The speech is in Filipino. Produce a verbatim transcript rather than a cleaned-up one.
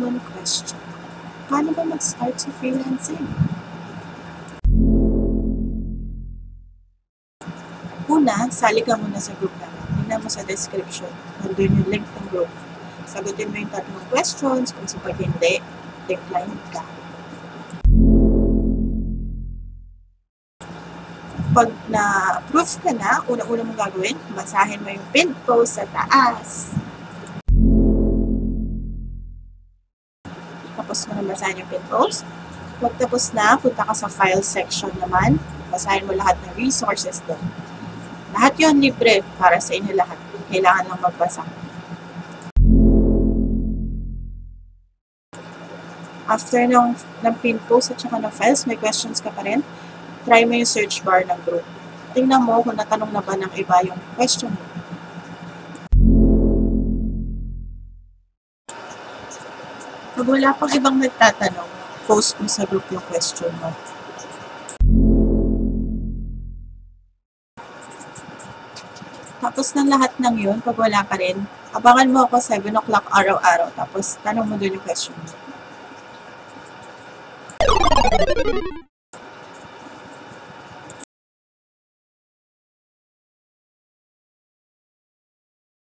common question. One of them is how to freelancing. Una, sali ka muna sa group namin. Tingnan mo sa description. Nandun yung link ng group. Sagutin mo yung tatlong questions. Kung sa pag hindi, decline ka. Pag na-approve ka na, una-una mong gagawin, basahin mo yung pinned post sa taas. Tapos mo na basahin yung pinned post. Pag tapos na, punta ka sa file section naman. Basahin mo lahat ng resources doon. Lahat yon libre para sa inyo lahat. Kailangan lang magbasa. After ng, ng pinned post at saka ng files, may questions ka pa rin. Try mo yung search bar ng group. Tingnan mo kung natanong na ba ng iba yung question mo. Pag wala pang ibang nagtatanong, post mo sa group yung question mo. Tapos ng lahat ng yun, pag wala ka rin, abangan mo ako seven o'clock araw-araw. Tapos tanong mo doon yung question mo.